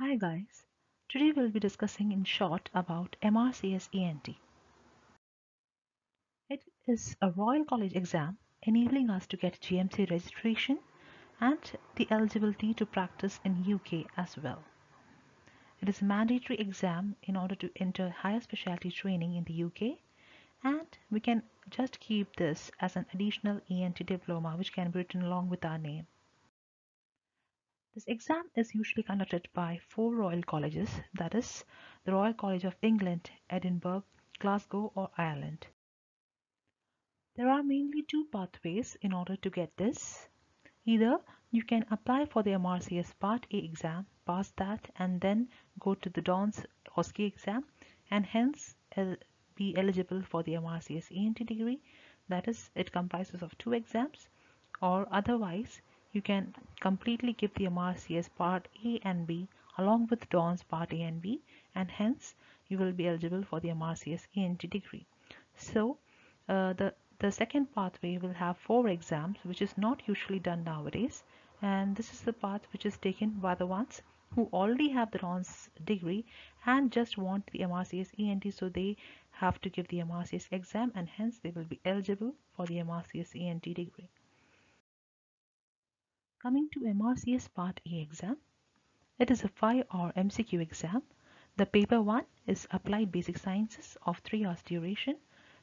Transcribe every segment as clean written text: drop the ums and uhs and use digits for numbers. Hi guys, today we'll be discussing in short about MRCS ENT. It is a Royal College exam enabling us to get GMC registration and the eligibility to practice in UK as well. It is a mandatory exam in order to enter higher specialty training in the UK, and we can just keep this as an additional ENT diploma which can be written along with our name. This exam is usually conducted by 4 Royal Colleges, that is, the Royal College of England, Edinburgh, Glasgow or Ireland. There are mainly 2 pathways in order to get this. Either you can apply for the MRCS Part A exam, pass that and then go to the DOHNS or SCI exam and hence be eligible for the MRCS ENT degree, that is, it comprises of 2 exams, or otherwise you can completely give the MRCS Part A and B along with DOHNS Part A and B, and hence you will be eligible for the MRCS ENT degree. So the second pathway will have 4 exams, which is not usually done nowadays, and this is the path which is taken by the ones who already have the DOHNS degree and just want the MRCS ENT, so they have to give the MRCS exam and hence they will be eligible for the MRCS ENT degree. Coming to MRCS Part A exam, it is a 5-hour MCQ exam. The paper 1 is Applied Basic Sciences of 3 hours duration,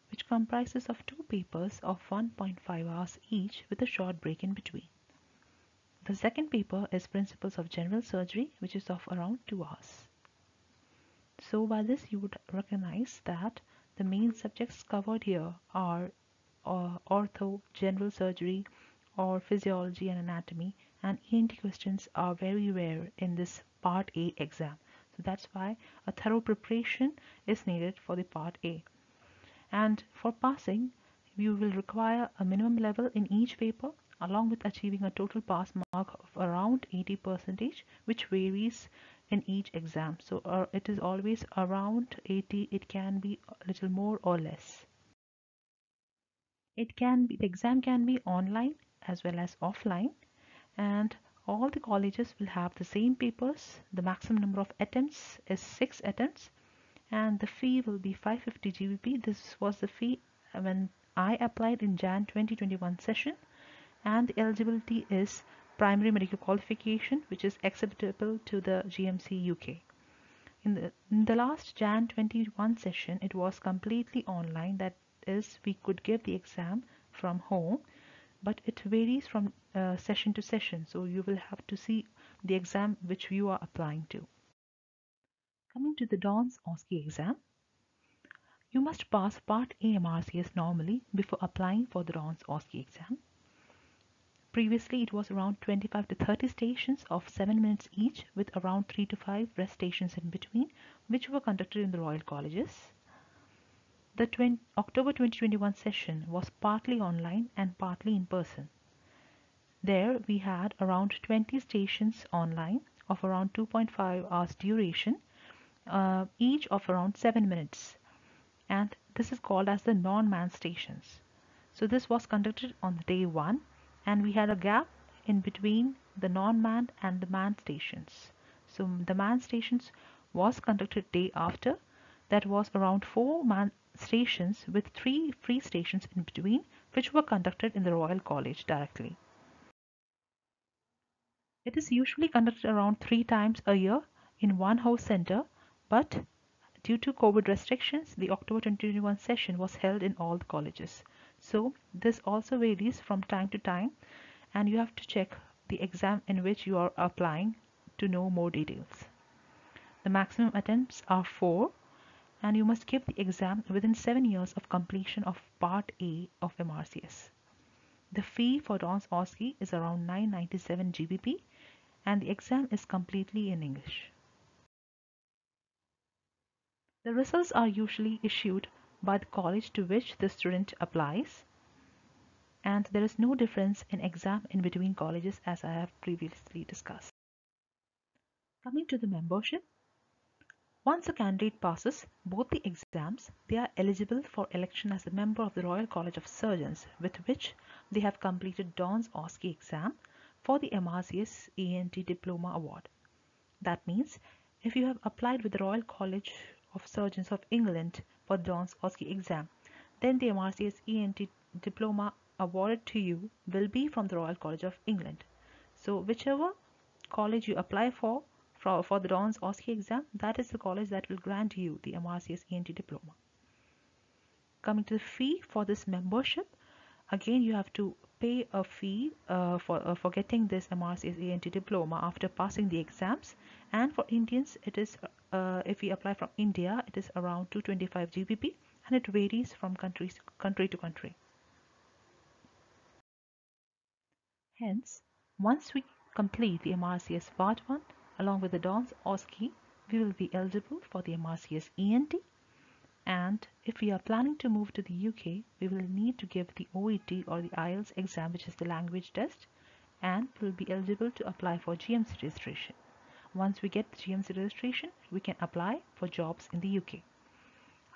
which comprises of 2 papers of 1.5 hours each with a short break in between. The second paper is Principles of General Surgery, which is of around 2 hours. So by this you would recognize that the main subjects covered here are ortho, general surgery, or physiology and anatomy, and ENT questions are very rare in this Part A exam. So that's why a thorough preparation is needed for the Part A. And for passing, you will require a minimum level in each paper along with achieving a total pass mark of around 80%, which varies in each exam. So it is always around 80, it can be a little more or less. The exam can be online as well as offline, and all the colleges will have the same papers. The maximum number of attempts is 6 attempts, and the fee will be 550 GBP. This was the fee when I applied in Jan 2021 session, and the eligibility is primary medical qualification, which is acceptable to the GMC UK. In the last Jan 2021 session, it was completely online, that is, we could give the exam from home, but it varies from session to session, so you will have to see the exam which you are applying to. Coming to the DOHNS or SCI exam, you must pass Part A MRCS normally before applying for the DOHNS or SCI exam. Previously it was around 25 to 30 stations of 7 minutes each with around 3 to 5 rest stations in between, which were conducted in the Royal Colleges. The October 2021 session was partly online and partly in person. There we had around 20 stations online of around 2.5 hours duration, each of around 7 minutes, and this is called as the non-manned stations. So this was conducted on day 1, and we had a gap in between the non-manned and the manned stations. So the manned stations was conducted day after, that was around 4 manned stations with 3 free stations in between, which were conducted in the Royal College directly. It is usually conducted around 3 times a year in one host center, but due to COVID restrictions, the October 2021 session was held in all the colleges. So this also varies from time to time, and you have to check the exam in which you are applying to know more details. The maximum attempts are 4. And you must give the exam within 7 years of completion of Part A of MRCS. The fee for DOHNS or SCI is around 997 GBP, and the exam is completely in English. The results are usually issued by the college to which the student applies, and there is no difference in exam in between colleges, as I have previously discussed. Coming to the membership. Once a candidate passes both the exams, they are eligible for election as a member of the Royal College of Surgeons, with which they have completed DOHNS or SCI exam for the MRCS ENT Diploma Award. That means if you have applied with the Royal College of Surgeons of England for DOHNS OSCE exam, then the MRCS ENT diploma awarded to you will be from the Royal College of England. So whichever college you apply for the DOHNS OSCE exam, that is the college that will grant you the MRCS ENT diploma. Coming to the fee for this membership, again you have to pay a fee for getting this MRCS ENT diploma after passing the exams. And for Indians, it is if we apply from India, it is around 225 GBP, and it varies from country to country. Hence, once we complete the MRCS Part 1 along with the DOHNS OSCE, we will be eligible for the MRCS ENT. And if we are planning to move to the UK, we will need to give the OET or the IELTS exam, which is the language test, and we will be eligible to apply for GMC registration. Once we get the GMC registration, we can apply for jobs in the UK.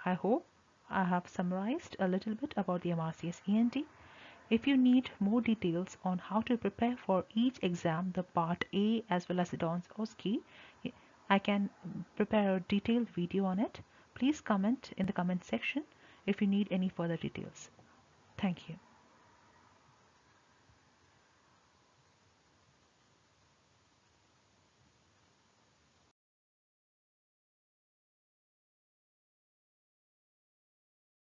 I hope I have summarized a little bit about the MRCS ENT. If you need more details on how to prepare for each exam, the Part A as well as the DOHNS OSCE, I can prepare a detailed video on it. Please comment in the comment section if you need any further details. Thank you.